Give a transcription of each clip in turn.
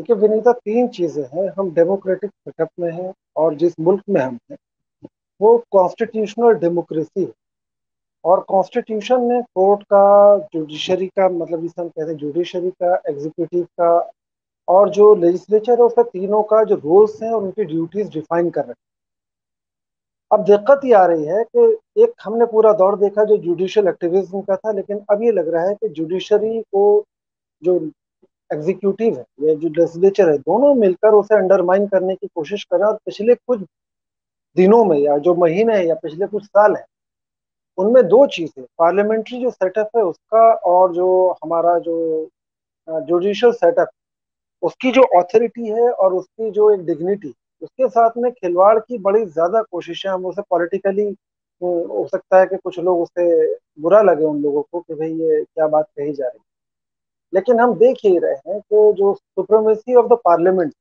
देखिए विनीता, तीन चीजें हैं। हम डेमोक्रेटिक सेटअप में हैं और जिस मुल्क में हम हैं वो कॉन्स्टिट्यूशनल डेमोक्रेसी है, और कॉन्स्टिट्यूशन ने कोर्ट का, जुडिशरी का, मतलब जिसे हम कहते हैं जुडिशरी का, एग्जीक्यूटिव का और जो लेजिस्लेचर है उसका, तीनों का जो रोल्स हैं और उनकी ड्यूटीज डिफाइन कर रखी है। अब दिक्कत ये आ रही है कि एक हमने पूरा दौर देखा जो जुडिशल एक्टिविज्म का था, लेकिन अब ये लग रहा है कि जुडिशरी को जो एग्जीक्यूटिव है या जो लेजिस्लेचर है दोनों मिलकर उसे अंडरमाइन करने की कोशिश कर रहे हैं। और पिछले कुछ दिनों में या जो महीने हैं या पिछले कुछ साल है उनमें दो चीज़ें, पार्लियामेंट्री जो सेटअप है उसका और जो हमारा जो जुडिशल सेटअप, उसकी जो ऑथोरिटी है और उसकी जो एक डिग्निटी, उसके साथ में खिलवाड़ की बड़ी ज़्यादा कोशिशें। हम उसे पॉलिटिकली, हो सकता है कि कुछ लोग उसे बुरा लगे उन लोगों को कि भाई ये क्या बात कही जा रही है, लेकिन हम देख ही रहे हैं कि जो सुप्रीमेसी ऑफ द पार्लियामेंट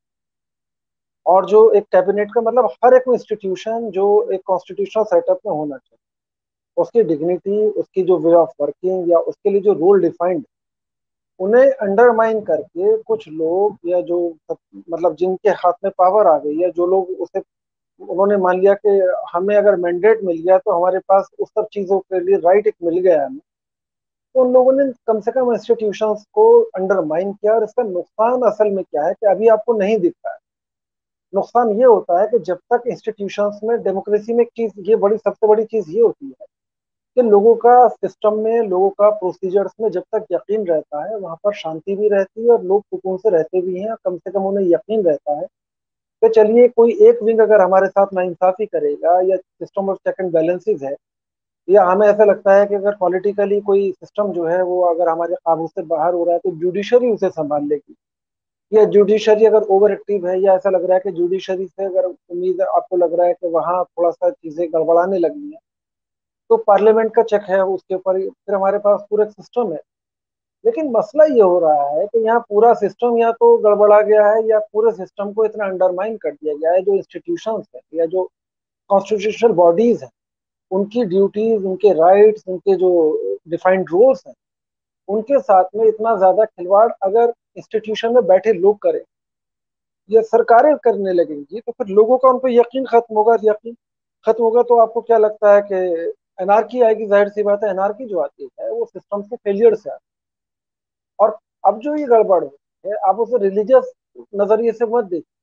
और जो एक कैबिनेट का, मतलब हर एक इंस्टीट्यूशन जो एक कॉन्स्टिट्यूशनल सेटअप में होना चाहिए, उसकी डिग्निटी, उसकी जो वे ऑफ वर्किंग या उसके लिए जो रूल डिफाइंड, उन्हें अंडरमाइन करके कुछ लोग या जो मतलब जिनके हाथ में पावर आ गई या जो लोग उसे, उन्होंने मान लिया कि हमें अगर मैंडेट मिल गया तो हमारे पास उस सब चीज़ों के लिए राइट एक मिल गया हमें, तो उन लोगों ने कम से कम इंस्टीट्यूशंस को अंडरमाइन किया। और इसका नुकसान असल में क्या है कि अभी आपको नहीं दिखता है। नुकसान ये होता है कि जब तक इंस्टीट्यूशंस में, डेमोक्रेसी में एक चीज़ ये बड़ी, सबसे बड़ी चीज़ ये होती है कि लोगों का सिस्टम में, लोगों का प्रोसीजर्स में जब तक यकीन रहता है वहाँ पर शांति भी रहती है और लोग सुकून से रहते भी हैं। कम से कम उन्हें यकीन रहता है कि चलिए कोई एक विंग अगर हमारे साथ नाइंसाफ़ी करेगा या system of check and balances है, या हमें ऐसा लगता है कि अगर पॉलिटिकली कोई सिस्टम जो है वो अगर हमारे काबू से बाहर हो रहा है तो जुडिशरी उसे संभाल लेगी, या जुडिशरी अगर ओवर एक्टिव है या ऐसा लग रहा है कि जुडिशरी से अगर उम्मीद आपको लग रहा है कि वहाँ थोड़ा सा चीज़ें गड़बड़ाने लगी हैं तो पार्लियामेंट का चेक है उसके ऊपर, फिर हमारे पास पूरा सिस्टम है। लेकिन मसला ये हो रहा है कि यहाँ पूरा सिस्टम या तो गड़बड़ा गया है या पूरे सिस्टम को इतना अंडरमाइन कर दिया गया है। जो इंस्टीट्यूशन है या जो कॉन्स्टिट्यूशनल बॉडीज़ हैं उनकी ड्यूटीज, उनके राइट्स, उनके जो डिफाइंड रोल्स हैं उनके साथ में इतना ज़्यादा खिलवाड़ अगर इंस्टीट्यूशन में बैठे लोग करें या सरकारें करने लगेंगी तो फिर लोगों का उन पर यकीन ख़त्म होगा। यकीन ख़त्म होगा तो आपको क्या लगता है कि एनार्की आएगी। जाहिर सी बात है, एनार्की जो आती है वो सिस्टम के फेलियर से आती है। और अब जो ये गड़बड़ है, आप उसे रिलीजियस नज़रिए से मत देखिए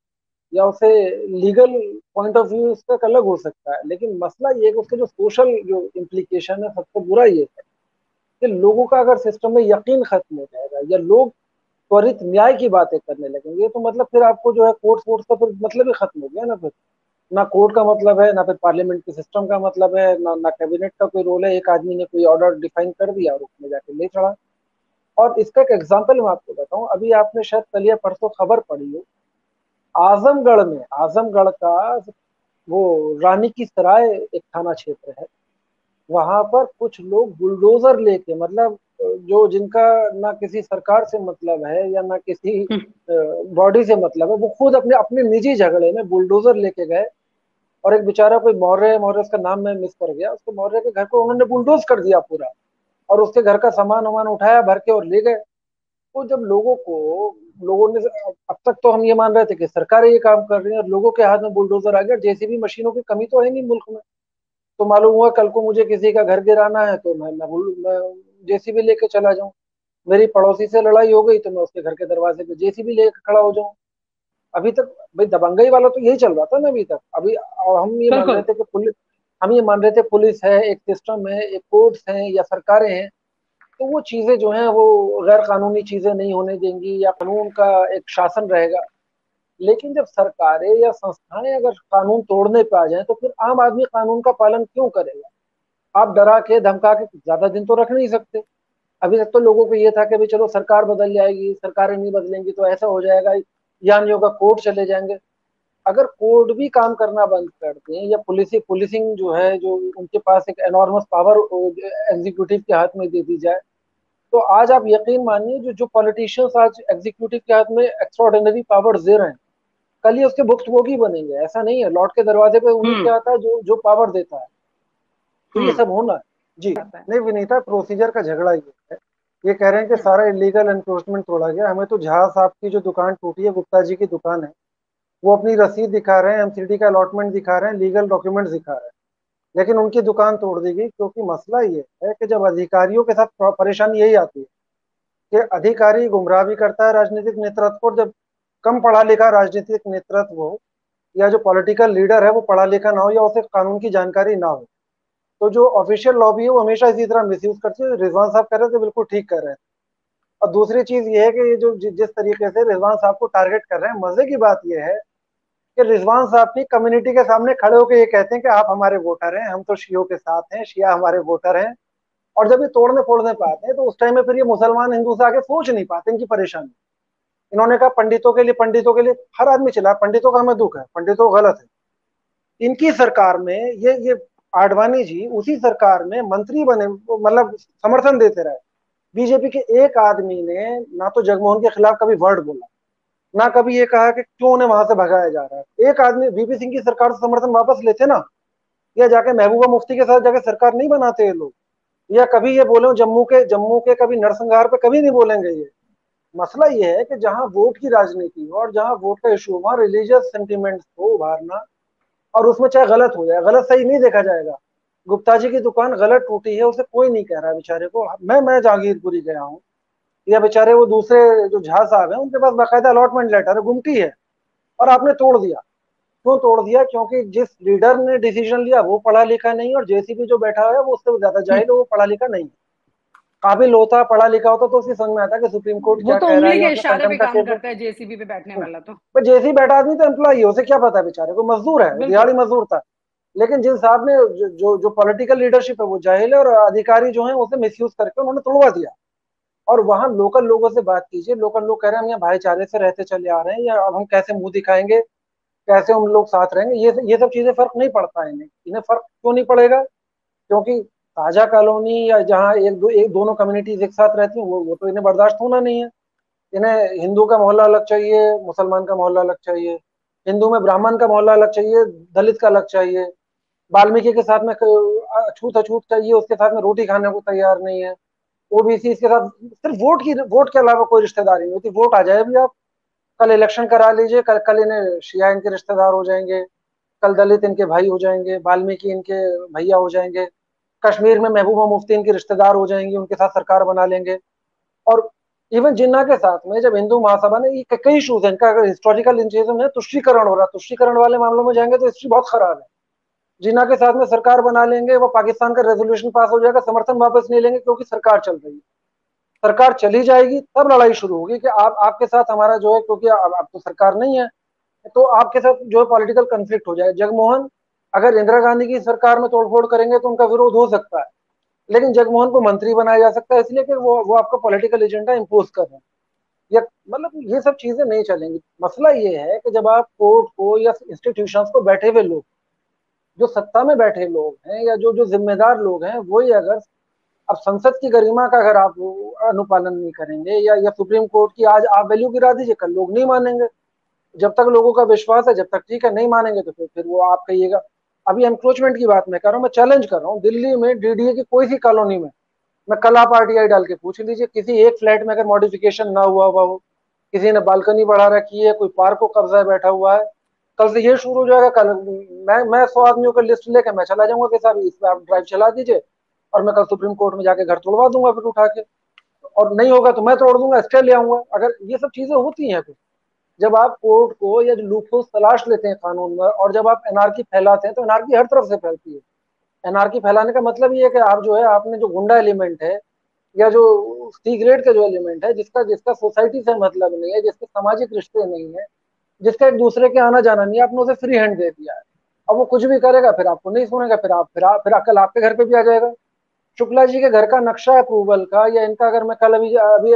या उसे लीगल पॉइंट ऑफ व्यू इसका अलग हो सकता है, लेकिन मसला ये है कि उसके जो सोशल जो इम्प्लीकेशन है, सबसे बुरा ये है कि लोगों का अगर सिस्टम में यकीन खत्म हो जाएगा या लोग त्वरित न्याय की बातें करने लगेंगे तो मतलब फिर आपको जो है कोर्ट का फिर मतलब ही खत्म हो गया ना। फिर ना कोर्ट का मतलब है, ना फिर पार्लियामेंट के सिस्टम का मतलब है, ना कैबिनेट का कोई रोल है। एक आदमी ने कोई ऑर्डर डिफाइन कर दिया और उसमें जाके ले चढ़ा। और इसका एक एग्जाम्पल मैं आपको बताऊँ, अभी आपने शायद कल या परसों खबर पढ़ी हो, आजमगढ़ में, आजमगढ़ का वो रानी की सराय एक थाना क्षेत्र है, वहाँ पर कुछ लोग बुलडोजर लेके, मतलब जो जिनका ना किसी सरकार से मतलब है या ना किसी बॉडी से मतलब है, वो खुद अपने अपने निजी झगड़े में बुलडोजर लेके गए और एक बेचारा कोई मौर्य, उसका नाम मैं मिस कर गया, उसके मौर्य के घर को उन्होंने बुलडोज कर दिया पूरा और उसके घर का सामान वामान उठाया भर के और ले गए। तो जब लोगों ने, अब तक तो हम ये मान रहे थे कि सरकारें ये काम कर रही हैं और लोगों के हाथ में बुलडोजर आ गया। जेसीबी मशीनों की कमी तो है नहीं मुल्क में, तो मालूम हुआ कल को मुझे किसी का घर गिराना है तो मैं जेसीबी लेके चला जाऊं। मेरी पड़ोसी से लड़ाई हो गई तो मैं उसके घर के दरवाजे पे जेसीबी लेके खड़ा हो जाऊं। अभी तक भाई दबंगई वाला तो यही चल रहा था ना अभी तक। अभी हम ये मान रहे थे कि पुलिस है, एक सिस्टम है, एक कोर्ट्स हैं या सरकारें हैं, तो वो चीज़ें जो हैं वो गैर कानूनी चीज़ें नहीं होने देंगी या कानून का एक शासन रहेगा। लेकिन जब सरकारें या संस्थाएं अगर कानून तोड़ने पे आ जाएं तो फिर आम आदमी कानून का पालन क्यों करेगा। आप डरा के धमका के ज़्यादा दिन तो रख नहीं सकते। अभी तक तो लोगों को ये था कि भाई चलो सरकार बदल जाएगी, सरकारें नहीं बदलेंगी तो ऐसा हो जाएगा या नहीं होगा, कोर्ट चले जाएंगे। अगर कोर्ट भी काम करना बंद कर दें या पुलिसिंग जो है, जो उनके पास एक एनॉर्मस पावर एग्जीक्यूटिव के हाथ में दे दी जाए, तो आज आप यकीन मानिए जो पॉलिटिशियंस आज एग्जीक्यूटिव के हाथ में एक्स्ट्राऑर्डिनरी पावर दे रहे हैं, कल ये उसके भुक्तभोगी बनेंगे। ऐसा नहीं है लौट के दरवाजे पे उन्हें क्या आता है जो पावर देता है। तो ये सब होना है। जी नहीं विनीता, प्रोसीजर का झगड़ा ये है ये कह रहे हैं कि सारा इलीगल एनक्रोचमेंट तोड़ा गया। हमें तो झा साहब की जो दुकान टूटी है, गुप्ता जी की दुकान है, वो अपनी रसीद दिखा रहे हैं, एमसीडी का अलॉटमेंट दिखा रहे हैं, लीगल डॉक्यूमेंट दिखा रहे हैं, लेकिन उनकी दुकान तोड़ दी गई। क्योंकि मसला ये है कि जब अधिकारियों के साथ परेशानी यही आती है कि अधिकारी गुमराह भी करता है राजनीतिक नेतृत्व को। जब कम पढ़ा लिखा राजनीतिक नेतृत्व हो या जो पॉलिटिकल लीडर है वो पढ़ा लिखा ना हो या उसे कानून की जानकारी ना हो, तो जो ऑफिशियल लॉबी है वो हमेशा इसी तरह मिसयूज करती है। रिजवान साहब कह रहे थे बिल्कुल ठीक कर रहे हैं। और दूसरी चीज़ ये है कि ये जो जिस तरीके से रिजवान साहब को टारगेट कर रहे हैं, मजे की बात ये है कि रिजवान साहब की कम्युनिटी के सामने खड़े होकर ये कहते हैं कि आप हमारे वोटर हैं, हम तो शियों के साथ हैं, शिया हमारे वोटर हैं। और जब ये तोड़ने फोड़ने पाते हैं तो उस टाइम में फिर ये मुसलमान हिंदू से आगे सोच नहीं पाते, इनकी परेशानी। इन्होंने कहा पंडितों के लिए हर आदमी चिल्ला, पंडितों का हमें दुख है, पंडितों गलत है। इनकी सरकार में ये आडवाणी जी उसी सरकार में मंत्री बने, मतलब समर्थन देते रहे। बीजेपी के एक आदमी ने ना तो जगमोहन के खिलाफ कभी वर्ड बोला, ना कभी ये कहा कि क्यों उन्हें वहां से भगाया जा रहा है। एक आदमी वीपी सिंह की सरकार से समर्थन वापस लेते ना, या जाके महबूबा मुफ्ती के साथ जाके सरकार नहीं बनाते ये लोग, या कभी ये बोले जम्मू के कभी नरसंहार पे कभी नहीं बोलेंगे। ये मसला ये है कि जहां वोट की राजनीति हो और जहां वोट का इशू हो, वहां रिलीजियस सेंटिमेंट्स को उभारना, और उसमें चाहे गलत हो जाए, गलत सही नहीं देखा जाएगा। गुप्ता जी की दुकान गलत टूटी है, उसे कोई नहीं कह रहा है बेचारे को। मैं जहांगीरपुरी गया हूँ, या बेचारे वो दूसरे जो झा साहब हैं उनके पास बाकायदा अलॉटमेंट लेटर है, गुमटी है, और आपने तोड़ दिया। क्यों तोड़ दिया? क्योंकि जिस लीडर ने डिसीजन लिया वो पढ़ा लिखा नहीं, और जेसीबी जो बैठा हुआ है वो उससे ज्यादा जाहिल है, वो पढ़ा लिखा नहीं है। काबिल होता, पढ़ा लिखा होता तो उसकी समझ में आता कि सुप्रीम कोर्ट क्या कह रहा है, इशारे पे काम करता है जेसीबी पे बैठने वाला। तो जेसीबी बैठा आदमी तो एम्प्लॉई है, उसे क्या पता है बेचारे को, मजदूर है, दिहाड़ी मजदूर था। लेकिन जिन साहब ने जो पॉलिटिकल लीडरशिप है वो जाहिल है, और अधिकारी जो है उसे मिसयूज करके उन्होंने तोड़वा दिया। और वहाँ लोकल लोगों से बात कीजिए, लोकल लोग कह रहे हैं हम यहाँ भाईचारे से रहते चले आ रहे हैं, या अब हम कैसे मुंह दिखाएंगे, कैसे हम लोग साथ रहेंगे, ये सब चीजें फर्क नहीं पड़ता है इन्हें। फर्क क्यों नहीं पड़ेगा? क्योंकि ताजा कॉलोनी या जहाँ एक दोनों कम्युनिटीज एक साथ रहती हैं, वो तो इन्हें बर्दाश्त होना नहीं है। इन्हें हिंदू का मोहल्ला अलग चाहिए, मुसलमान का मोहल्ला अलग चाहिए, हिंदू में ब्राह्मण का मोहल्ला अलग चाहिए, दलित का अलग चाहिए, वाल्मीकि के साथ में छूत अछूत चाहिए, उसके साथ में रोटी खाने को तैयार नहीं है, ओबीसी इसके साथ सिर्फ वोट के अलावा कोई रिश्तेदारी नहीं होती। वोट आ जाए भी, आप कल इलेक्शन करा लीजिए, कल इन्हें शिया इनके रिश्तेदार हो जाएंगे, कल दलित इनके भाई हो जाएंगे, वाल्मीकि इनके भैया हो जाएंगे, कश्मीर में महबूबा मुफ्ती इनके रिश्तेदार हो जाएंगी, उनके साथ सरकार बना लेंगे। और इवन जिन्ना के साथ में जब हिंदू महासभा ने कई इशूज है इनका, अगर हिस्टोरिकल इंजीनियरिज्म है, तुष्टिकरण हो रहा, तुष्टिकरण वाले मामलों में जाएंगे तो हिस्ट्री बहुत खराब है। जिन्ना के साथ में सरकार बना लेंगे, वो पाकिस्तान का रेजोल्यूशन पास हो जाएगा, समर्थन वापस नहीं लेंगे क्योंकि सरकार चल रही है। सरकार चली जाएगी तब लड़ाई शुरू होगी कि आपके साथ हमारा जो है, क्योंकि आप तो सरकार नहीं है तो आपके साथ जो है पॉलिटिकल कंफ्लिक्ट हो जाएगा। जगमोहन अगर इंदिरा गांधी की सरकार में तोड़फोड़ करेंगे तो उनका विरोध हो सकता है, लेकिन जगमोहन को मंत्री बनाया जा सकता है, इसलिए कि वो आपका पॉलिटिकल एजेंडा इम्पोज कर रहे हैं। या मतलब ये सब चीजें नहीं चलेंगी। मसला ये है कि जब आप कोर्ट को या इंस्टीट्यूशन को बैठे हुए लोग, जो सत्ता में बैठे लोग हैं या जो जिम्मेदार लोग हैं, वही अगर अब संसद की गरिमा का अगर आप अनुपालन नहीं करेंगे, या सुप्रीम कोर्ट की आज आप वैल्यू गिरा दीजिए, कल लोग नहीं मानेंगे, जब तक लोगों का विश्वास है जब तक ठीक है, नहीं मानेंगे तो फिर वो आप कहिएगा। अभी एनक्रोचमेंट की बात मैं कर रहा हूँ, मैं चैलेंज कर रहा हूँ, दिल्ली में डीडीए की कोई सी कॉलोनी में, मैं कल आप आरटीआई डाल के पूछ लीजिए, किसी एक फ्लैट में अगर मॉडिफिकेशन ना हुआ हो, किसी ने बालकनी बढ़ा रखी है, कोई पार्क को कब्जा बैठा हुआ है, कल से ये शुरू हो जाएगा। कल मैं 100 आदमियों का लिस्ट लेकर मैं चला जाऊंगा कि साहब इस पर आप ड्राइव चला दीजिए, और मैं कल सुप्रीम कोर्ट में जाके घर तोड़वा दूंगा फिर उठा के, और नहीं होगा तो मैं तोड़ दूंगा, स्टे ले आऊंगा। अगर ये सब चीजें होती हैं फिर जब आप कोर्ट को या जो लूपहोल्स तलाश लेते हैं कानून में, और जब आप एनआरकी फैलाते हैं तो एनआरकी हर तरफ से फैलती है। एनआरकी फैलाने का मतलब ये है कि आप जो है, आपने जो गुंडा एलिमेंट है या जो सी ग्रेड का जो एलिमेंट है, जिसका सोसाइटी से मतलब नहीं है, जिसके सामाजिक रिश्ते नहीं है, जिसका एक दूसरे के आना जाना नहीं है, आपने उसे फ्री हैंड दे दिया है। अब वो कुछ भी करेगा, फिर आपको नहीं सुनेगा, फिर कल आपके घर पे भी आ जाएगा। शुक्ला जी के घर का नक्शा अप्रूवल का, या इनका अगर मैं कल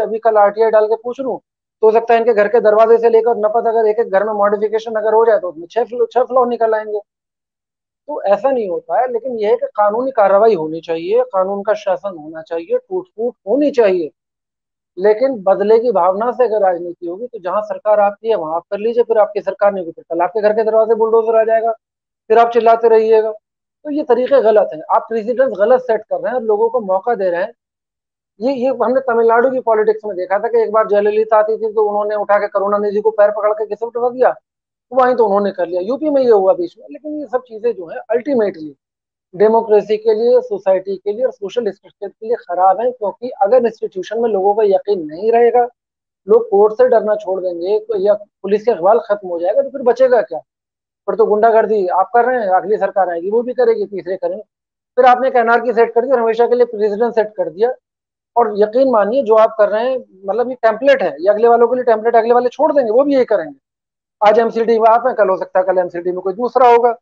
अभी कल आरटीआई डाल के पूछ लूँ तो हो सकता है इनके घर के दरवाजे से लेकर नपत अगर एक एक घर में मॉडिफिकेशन अगर हो जाए तो उसमें 6 फ्लोर निकल आएंगे। तो ऐसा नहीं होता है। लेकिन यह है कि कानूनी कार्रवाई होनी चाहिए, कानून का शासन होना चाहिए, टूट फूट होनी चाहिए, लेकिन बदले की भावना से अगर राजनीति होगी तो जहां सरकार आपकी है वहां आप कर लीजिए, फिर आपकी सरकार नहीं होगी फिर कल आपके घर के दरवाजे बुलडोजर आ जाएगा, फिर आप चिल्लाते रहिएगा। तो ये तरीके गलत हैं, आप प्रेसिडेंस गलत सेट कर रहे हैं और लोगों को मौका दे रहे हैं ये हमने तमिलनाडु की पॉलिटिक्स में देखा था कि एक बार जयललिता आती थी तो उन्होंने उठा के करुणानिधि जी को पैर पकड़ के घिसट दिया, वहीं तो उन्होंने कर लिया। यूपी में ये हुआ बीच में। लेकिन ये सब चीजें जो है अल्टीमेटली डेमोक्रेसी के लिए, सोसाइटी के लिए और सोशल स्ट्रक्चर के लिए खराब है, क्योंकि अगर इंस्टीट्यूशन में लोगों का यकीन नहीं रहेगा, लोग कोर्ट से डरना छोड़ देंगे या पुलिस के अखबार खत्म हो जाएगा, तो फिर बचेगा क्या? फिर तो गुंडागर्दी आप कर रहे हैं, अगली सरकार आएगी वो भी करेगी, तीसरे करेंगे। फिर आपने एक एनआरकी सेट कर दिया और हमेशा के लिए प्रेसिडेंट सेट कर दिया। और यकीन मानिए जो आप कर रहे हैं मतलब ये टेम्पलेट है, ये अगले वालों के लिए टेम्पलेट, अगले वाले छोड़ देंगे, वो भी यही करेंगे। आज एमसीडी में आप हैं, कल हो सकता है कल एमसीडी में कोई दूसरा होगा।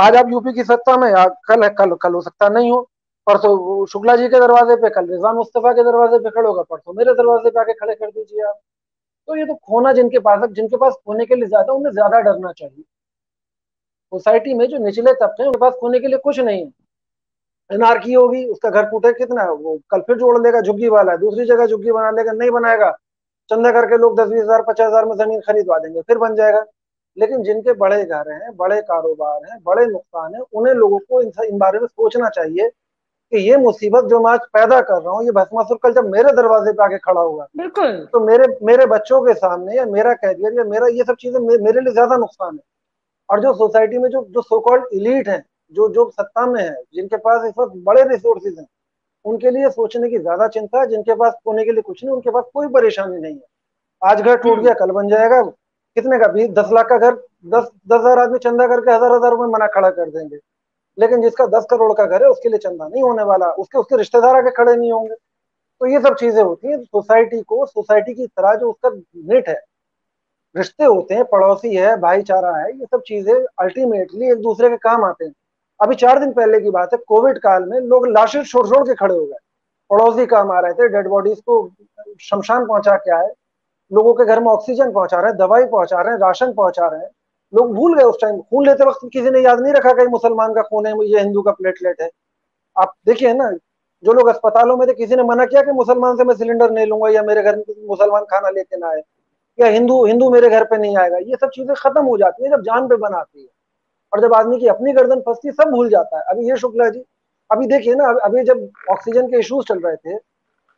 आज आप यूपी की सत्ता में, कल कल हो सकता नहीं हो। परसों शुक्ला जी के दरवाजे पे, कल रिजवान मुस्तफा के दरवाजे पे खड़े होगा, परसों मेरे दरवाजे पे आके खड़े कर दीजिए आप। तो ये तो खोना जिनके पास खोने के लिए ज्यादा, उन्हें ज्यादा डरना चाहिए। सोसाइटी में जो निचले तबके हैं उनके पास खोने के लिए कुछ नहीं है। एनआरकी होगी, उसका घर टूटे कितना है, वो कल फिर जोड़ लेगा झुग्गी वाला, दूसरी जगह झुग्गी बना लेगा, नहीं बनाएगा, चंदा करके लोग 10-20 हज़ार 50 हज़ार में जमीन खरीदवा देंगे, फिर बन जाएगा। लेकिन जिनके बड़े घर हैं, बड़े कारोबार हैं, बड़े नुकसान हैं, उन्हें लोगों को इन बारे में सोचना चाहिए कि ये मुसीबत जो मैं आज पैदा कर रहा हूँ, ये भस्मासुर कल जब मेरे दरवाजे पे आके खड़ा होगा, बिल्कुल तो मेरे बच्चों के सामने या मेरा कैरियर या मेरा ये सब चीजें मेरे लिए ज्यादा नुकसान है। और जो सोसाइटी में जो सो कॉल्ड इलीट है, जो सत्ता में है, जिनके पास इस वक्त बड़े रिसोर्सेज हैं, उनके लिए सोचने की ज्यादा चिंता है। जिनके पास खोने के लिए कुछ नहीं, उनके पास कोई परेशानी नहीं है। आज घर टूट गया, कल बन जाएगा। कितने का? 10 लाख का घर 10 हज़ार आदमी चंदा करके 1000 में मना खड़ा कर देंगे, लेकिन जिसका 10 करोड़ का घर है उसके लिए चंदा नहीं होने वाला, उसके रिश्तेदार आके खड़े नहीं होंगे। तो ये सब चीजें होती हैं। सोसाइटी को सोसाइटी की तरह जो उसका नेट है, रिश्ते होते हैं, पड़ोसी है, भाईचारा है, ये सब चीजें अल्टीमेटली एक दूसरे के काम आते हैं। अभी 4 दिन पहले की बात है, कोविड काल में लोग लाशें छोड़ के खड़े हो गए, पड़ोसी काम आ रहे थे, डेड बॉडीज को शमशान पहुंचा के आए, लोगों के घर में ऑक्सीजन पहुंचा रहे हैं, दवाई पहुंचा रहे हैं, राशन पहुंचा रहे हैं। लोग भूल गए उस टाइम, खून लेते वक्त किसी ने याद नहीं रखा कि मुसलमान का खून है, ये हिंदू का प्लेटलेट है। आप देखिए ना, जो लोग अस्पतालों में थे, किसी ने मना किया कि मुसलमान से मैं सिलेंडर नहीं लूंगा, या मेरे घर में मुसलमान खाना लेके ना आए, या हिंदू मेरे घर पे नहीं आएगा। ये सब चीजें खत्म हो जाती है जब जान पे बनाती है, और जब आदमी की अपनी गर्दन फंसती है सब भूल जाता है। अभी ये शुक्ला जी, अभी देखिए ना, अभी जब ऑक्सीजन के इशूज चल रहे थे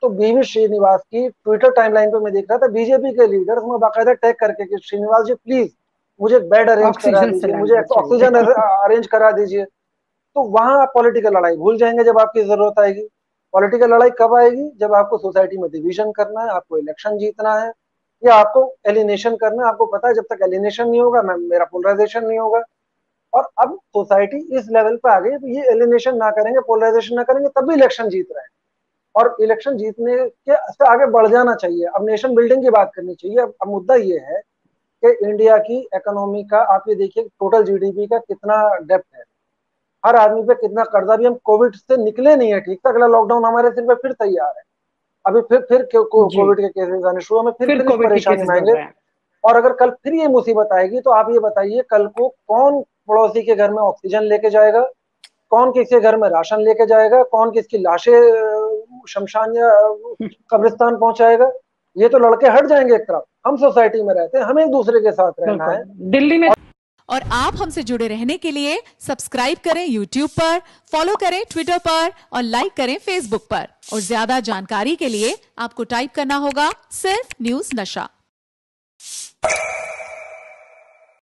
तो बीवी श्रीनिवास की ट्विटर टाइमलाइन पे मैं देख रहा था, बीजेपी के लीडर्स में बाकायदा टैग करके कि श्रीनिवास जी प्लीज मुझे बेड अरेंज करा दीजिए, मुझे ऑक्सीजन अरेंज करा दीजिए। तो वहां आप पॉलिटिकल लड़ाई भूल जाएंगे जब आपकी जरूरत आएगी। पॉलिटिकल लड़ाई कब आएगी? जब आपको सोसाइटी में डिवीजन करना है, आपको इलेक्शन जीतना है, या आपको एलिनेशन करना है। आपको पता है जब तक एलिनेशन नहीं होगा, मेरा पोलराइजेशन नहीं होगा। और अब सोसाइटी इस लेवल पे आ गई, तो ये एलिनेशन ना करेंगे, पोलराइजेशन ना करेंगे, तब भी इलेक्शन जीत रहे हैं। और इलेक्शन जीतने के से आगे बढ़ जाना चाहिए। अब नेशन बिल्डिंग की बात करनी चाहिए। अब मुद्दा ये है कि इंडिया की इकोनॉमी का आप ये देखिए, टोटल जीडीपी का कितना डेप्ट है, हर आदमी पे कितना कर्जा। भी हम कोविड से निकले नहीं है ठीक से, अगला लॉकडाउन हमारे सिर पे फिर तैयार है। अभी फिर कोविड के केसेस आने शुरू होंगे, फिर परेशानी आएंगे। और अगर कल फिर ये मुसीबत आएगी तो आप ये बताइए कल को कौन पड़ोसी के घर में ऑक्सीजन लेके जाएगा, कौन किसके घर में राशन लेके जाएगा, कौन किसकी लाशें शमशान या कब्रिस्तान पहुंचाएगा। ये तो लड़के हट जाएंगे एक तरफ। हम सोसाइटी में रहते हैं, हमें एक दूसरे के साथ रहना है। दिल्ली में और आप हमसे जुड़े रहने के लिए सब्सक्राइब करें यूट्यूब पर, फॉलो करें ट्विटर पर और लाइक करें फेसबुक पर। और ज्यादा जानकारी के लिए आपको टाइप करना होगा सिर्फ न्यूज़ नशा।